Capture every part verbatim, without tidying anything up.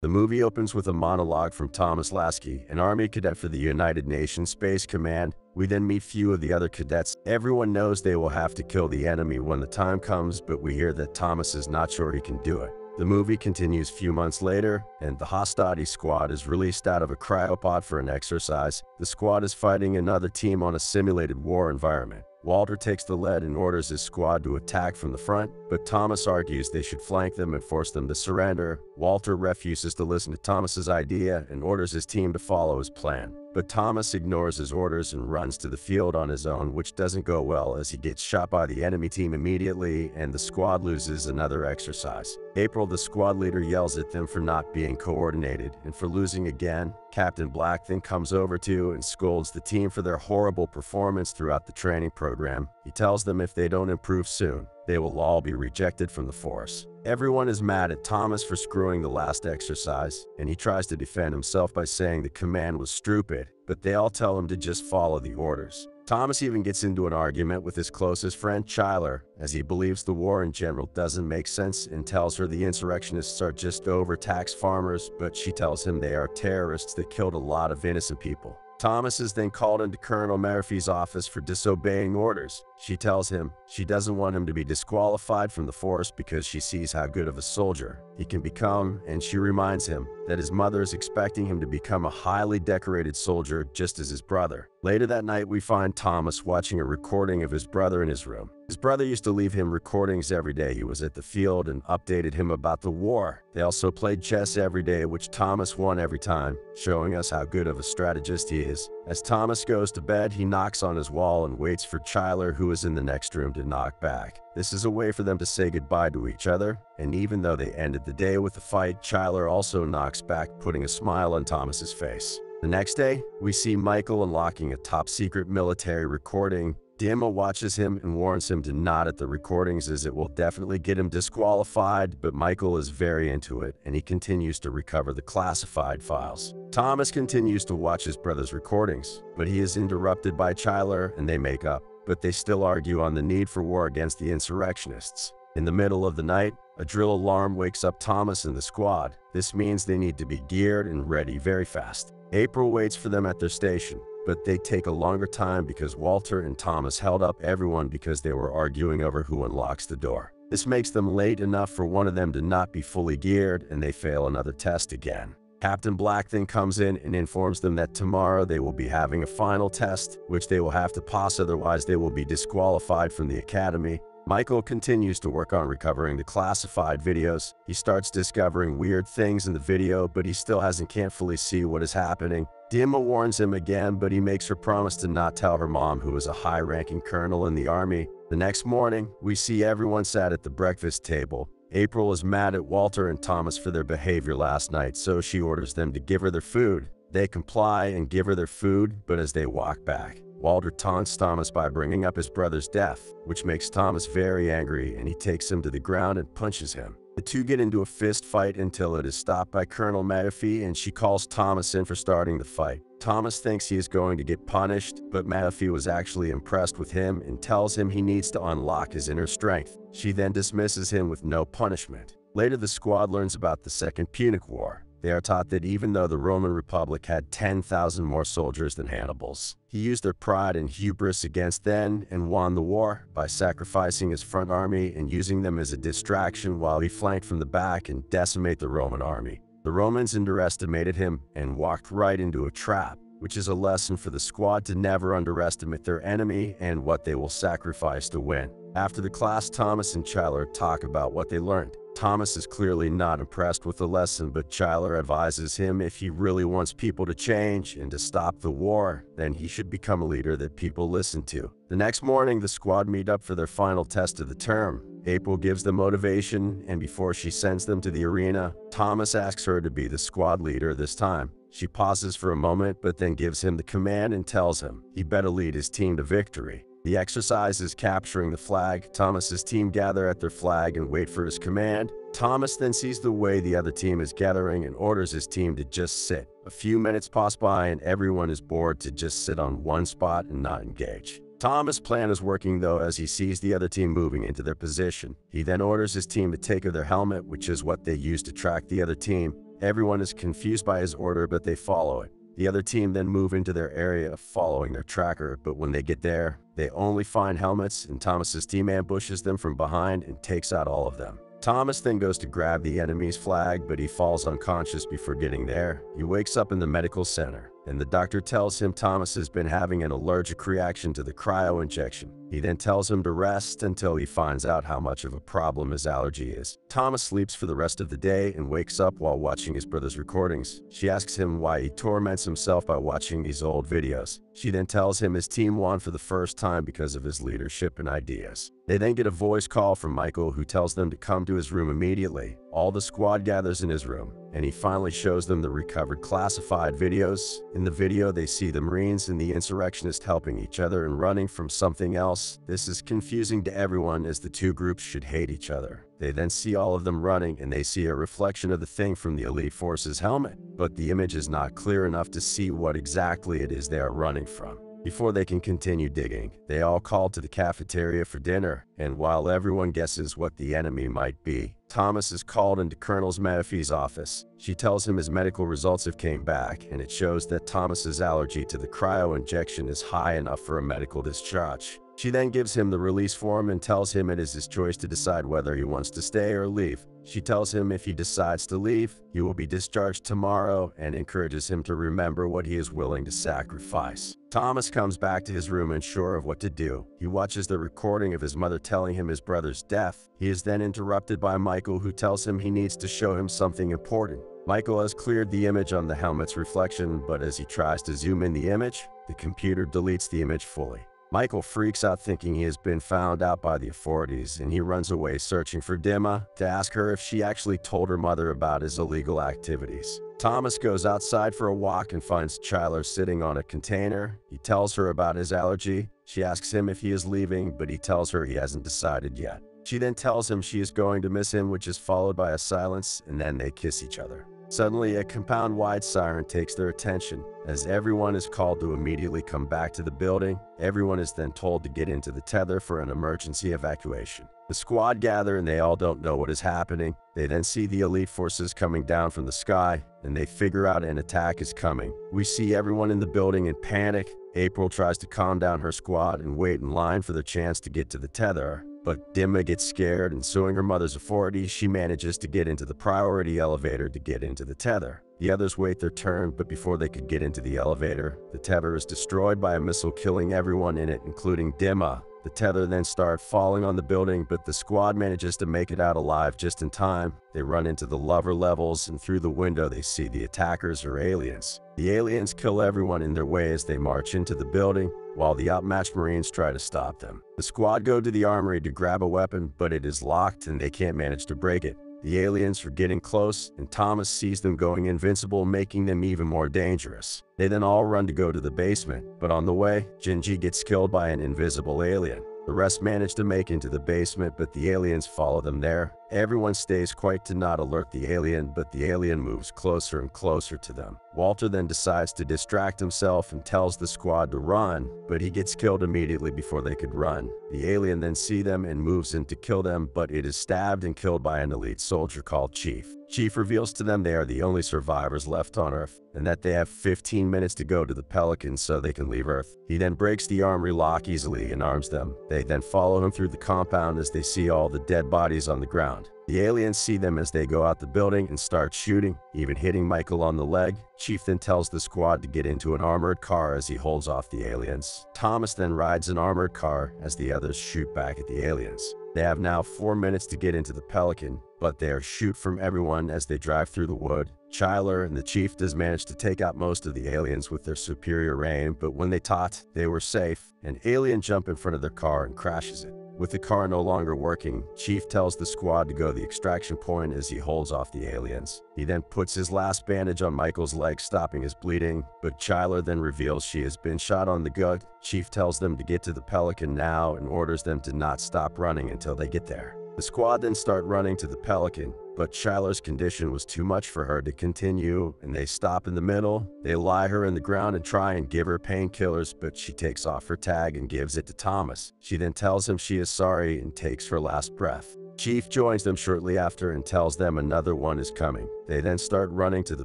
The movie opens with a monologue from Thomas Lasky, an Army cadet for the United Nations Space Command. We then meet few of the other cadets. Everyone knows they will have to kill the enemy when the time comes, but we hear that Thomas is not sure he can do it. The movie continues few months later, and the Hostati squad is released out of a cryopod for an exercise. The squad is fighting another team on a simulated war environment. Walter takes the lead and orders his squad to attack from the front, but Thomas argues they should flank them and force them to surrender. Walter refuses to listen to Thomas's idea and orders his team to follow his plan. But Thomas ignores his orders and runs to the field on his own, which doesn't go well as he gets shot by the enemy team immediately, and the squad loses another exercise. April, the squad leader, yells at them for not being coordinated and for losing again. Captain Black then comes over to and scolds the team for their horrible performance throughout the training program. He tells them if they don't improve soon, they will all be rejected from the force. Everyone is mad at Thomas for screwing the last exercise, and he tries to defend himself by saying the command was stupid, but they all tell him to just follow the orders. Thomas even gets into an argument with his closest friend Chyler, as he believes the war in general doesn't make sense and tells her the insurrectionists are just overtaxed farmers, but she tells him they are terrorists that killed a lot of innocent people. Thomas is then called into Colonel Maafi's office for disobeying orders. She tells him she doesn't want him to be disqualified from the force because she sees how good of a soldier he can become, and she reminds him that his mother is expecting him to become a highly decorated soldier just as his brother. Later that night, we find Thomas watching a recording of his brother in his room. His brother used to leave him recordings every day he was at the field and updated him about the war. They also played chess every day, which Thomas won every time, showing us how good of a strategist he is. As Thomas goes to bed, he knocks on his wall and waits for Chyler, who is in the next room, to knock back. This is a way for them to say goodbye to each other, and even though they ended the day with a fight, Chyler also knocks back, putting a smile on Thomas's face. The next day, we see Michael unlocking a top-secret military recording. Dimah watches him and warns him to nod at the recordings as it will definitely get him disqualified, but Michael is very into it and he continues to recover the classified files. Thomas continues to watch his brother's recordings, but he is interrupted by Chyler and they make up, but they still argue on the need for war against the insurrectionists. In the middle of the night, a drill alarm wakes up Thomas and the squad. This means they need to be geared and ready very fast. April waits for them at their station, but they take a longer time because Walter and Thomas held up everyone because they were arguing over who unlocks the door. This makes them late enough for one of them to not be fully geared, and they fail another test again. Captain Black then comes in and informs them that tomorrow they will be having a final test, which they will have to pass, otherwise they will be disqualified from the academy. Michael continues to work on recovering the classified videos. He starts discovering weird things in the video, but he still hasn't can't fully see what is happening. Dimah warns him again, but he makes her promise to not tell her mom, who is a high-ranking colonel in the army. The next morning, we see everyone sat at the breakfast table. April is mad at Walter and Thomas for their behavior last night, so she orders them to give her their food. They comply and give her their food, but as they walk back, Walter taunts Thomas by bringing up his brother's death, which makes Thomas very angry and he takes him to the ground and punches him. The two get into a fist fight until it is stopped by Colonel Maafi, and she calls Thomas in for starting the fight. Thomas thinks he is going to get punished, but Maafi was actually impressed with him and tells him he needs to unlock his inner strength. She then dismisses him with no punishment. Later, the squad learns about the Second Punic War. They are taught that even though the Roman Republic had ten thousand more soldiers than Hannibal's, he used their pride and hubris against them and won the war by sacrificing his front army and using them as a distraction while he flanked from the back and decimate the Roman army. The Romans underestimated him and walked right into a trap, which is a lesson for the squad to never underestimate their enemy and what they will sacrifice to win. After the class, Thomas and Chyler talk about what they learned. Thomas is clearly not impressed with the lesson, but Chyler advises him if he really wants people to change and to stop the war, then he should become a leader that people listen to. The next morning, the squad meet up for their final test of the term. April gives them motivation, and before she sends them to the arena, Thomas asks her to be the squad leader this time. She pauses for a moment, but then gives him the command and tells him he better lead his team to victory. The exercise is capturing the flag. Thomas's team gather at their flag and wait for his command. Thomas then sees the way the other team is gathering and orders his team to just sit. A few minutes pass by and everyone is bored to just sit on one spot and not engage. Thomas' plan is working though, as he sees the other team moving into their position. He then orders his team to take off their helmet, which is what they use to track the other team. Everyone is confused by his order, but they follow it. The other team then move into their area, following their tracker, but when they get there, they only find helmets, and Thomas's team ambushes them from behind and takes out all of them. Thomas then goes to grab the enemy's flag, but he falls unconscious before getting there. He wakes up in the medical center, and the doctor tells him Thomas has been having an allergic reaction to the cryo injection. He then tells him to rest until he finds out how much of a problem his allergy is. Thomas sleeps for the rest of the day and wakes up while watching his brother's recordings. She asks him why he torments himself by watching these old videos. She then tells him his team won for the first time because of his leadership and ideas. They then get a voice call from Michael, who tells them to come to his room immediately. All the squad gathers in his room, and he finally shows them the recovered classified videos. In the video, they see the Marines and the insurrectionists helping each other and running from something else. This is confusing to everyone, as the two groups should hate each other. They then see all of them running, and they see a reflection of the thing from the elite force's helmet, but the image is not clear enough to see what exactly it is they are running from. Before they can continue digging, they all call to the cafeteria for dinner, and while everyone guesses what the enemy might be, Thomas is called into Colonel Maafi's office. She tells him his medical results have came back, and it shows that Thomas's allergy to the cryo injection is high enough for a medical discharge. She then gives him the release form and tells him it is his choice to decide whether he wants to stay or leave. She tells him if he decides to leave, he will be discharged tomorrow, and encourages him to remember what he is willing to sacrifice. Thomas comes back to his room unsure of what to do. He watches the recording of his mother telling him his brother's death. He is then interrupted by Michael, who tells him he needs to show him something important. Michael has cleared the image on the helmet's reflection, but as he tries to zoom in the image, the computer deletes the image fully. Michael freaks out, thinking he has been found out by the authorities, and he runs away searching for Dimah to ask her if she actually told her mother about his illegal activities. Thomas goes outside for a walk and finds Chyler sitting on a container. He tells her about his allergy. She asks him if he is leaving, but he tells her he hasn't decided yet. She then tells him she is going to miss him, which is followed by a silence, and then they kiss each other. Suddenly, a compound-wide siren takes their attention, as everyone is called to immediately come back to the building. Everyone is then told to get into the tether for an emergency evacuation. The squad gather, and they all don't know what is happening. They then see the elite forces coming down from the sky, and they figure out an attack is coming. We see everyone in the building in panic. April tries to calm down her squad and wait in line for the chance to get to the tether. But Dimah gets scared, and suing her mother's authority, she manages to get into the priority elevator to get into the tether. The others wait their turn, but before they could get into the elevator, the tether is destroyed by a missile, killing everyone in it, including Dimah. The tether then starts falling on the building, but the squad manages to make it out alive just in time. They run into the lower levels, and through the window they see the attackers are aliens. The aliens kill everyone in their way as they march into the building, while the outmatched Marines try to stop them. The squad go to the armory to grab a weapon, but it is locked and they can't manage to break it. The aliens are getting close, and Thomas sees them going invincible, making them even more dangerous. They then all run to go to the basement, but on the way, Jinji gets killed by an invisible alien. The rest manage to make into the basement, but the aliens follow them there. Everyone stays quiet to not alert the alien, but the alien moves closer and closer to them. Walter then decides to distract himself and tells the squad to run, but he gets killed immediately before they could run. The alien then sees them and moves in to kill them, but it is stabbed and killed by an elite soldier called Chief. Chief reveals to them they are the only survivors left on Earth, and that they have fifteen minutes to go to the Pelican so they can leave Earth. He then breaks the armory lock easily and arms them. They then follow him through the compound as they see all the dead bodies on the ground. The aliens see them as they go out the building and start shooting, even hitting Michael on the leg. Chief then tells the squad to get into an armored car as he holds off the aliens. Thomas then rides an armored car as the others shoot back at the aliens. They have now four minutes to get into the Pelican, but they are shot from everyone as they drive through the wood. Chyler and the Chief does manage to take out most of the aliens with their superior aim, but when they thought they were safe, an alien jumps in front of their car and crashes it. With the car no longer working, Chief tells the squad to go to the extraction point as he holds off the aliens. He then puts his last bandage on Michael's leg, stopping his bleeding, but Chyler then reveals she has been shot on the gut. Chief tells them to get to the Pelican now and orders them to not stop running until they get there. The squad then start running to the Pelican, but Chyler's condition was too much for her to continue, and they stop in the middle. They lie her in the ground and try and give her painkillers, but she takes off her tag and gives it to Thomas. She then tells him she is sorry and takes her last breath. Chief joins them shortly after and tells them another one is coming. They then start running to the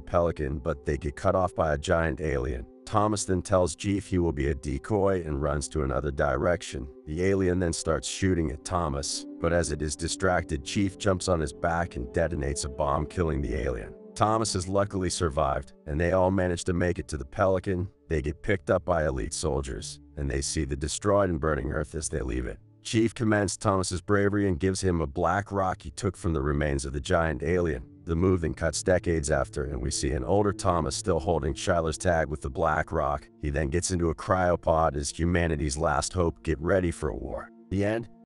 Pelican, but they get cut off by a giant alien. Thomas then tells Chief he will be a decoy and runs to another direction. The alien then starts shooting at Thomas, but as it is distracted, Chief jumps on his back and detonates a bomb, killing the alien. Thomas has luckily survived, and they all manage to make it to the Pelican. They get picked up by elite soldiers, and they see the destroyed and burning Earth as they leave it. Chief commends Thomas's bravery and gives him a black rock he took from the remains of the giant alien. The move then cuts decades after, and we see an older Thomas still holding Chyler's tag with the black rock. He then gets into a cryopod as humanity's last hope get ready for a war. The end.